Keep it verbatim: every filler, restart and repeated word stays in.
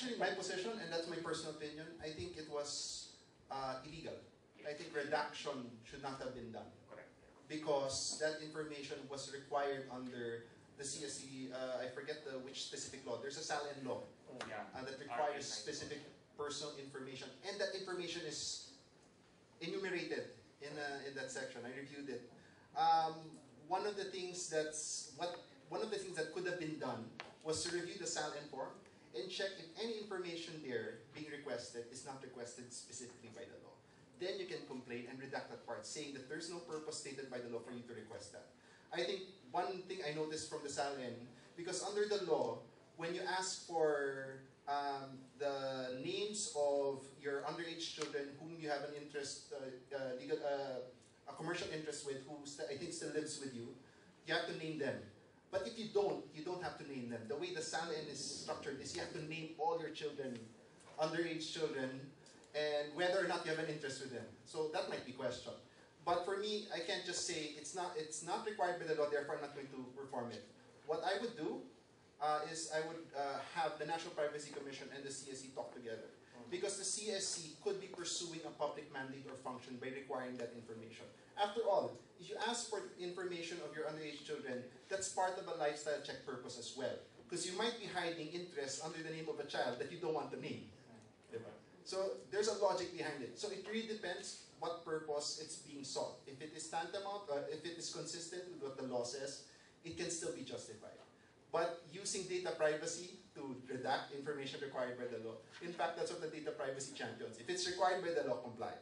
actually my position, and that's my personal opinion. I think it was uh, illegal. I think redaction should not have been done. Correct. Because that information was required under the C S C, uh, I forget the, which specific law. There's a S A L N law oh, yeah. uh, that requires specific personal information. And that information is enumerated in, uh, in that section. I reviewed it. Um, one of the things that's, what, one of the things that could have been done was to review the S A L N form and check if any information there being requested is not requested specifically by the law. Then you can complain and redact that part, saying that there's no purpose stated by the law for you to request that. I think one thing I noticed from the S A L N, because under the law, when you ask for um, the names of your underage children whom you have an interest, uh, uh, legal, uh, a commercial interest with, who I think still lives with you, you have to name them. But if you don't, you don't have to name them. The way the S A L N is structured is you have to name all your children, underage children, and whether or not you have an interest with them. So that might be questioned. But for me, I can't just say it's not, it's not required by the law, therefore I'm not going to reform it. What I would do uh, is I would uh, have the National Privacy Commission and the C S C talk together. Because the C S C could be pursuing a public mandate or function by requiring that information. After all, if you ask for information of your underage children, that's part of a lifestyle check purpose as well. Because you might be hiding interests under the name of a child that you don't want to name. So there's a logic behind it. So it really depends what purpose it's being sought. If it is tantamount, uh, if it is consistent with what the law says, it can still be justified. But using data privacy to redact information required by the law, in fact, that's what the data privacy champions. If it's required by the law, comply.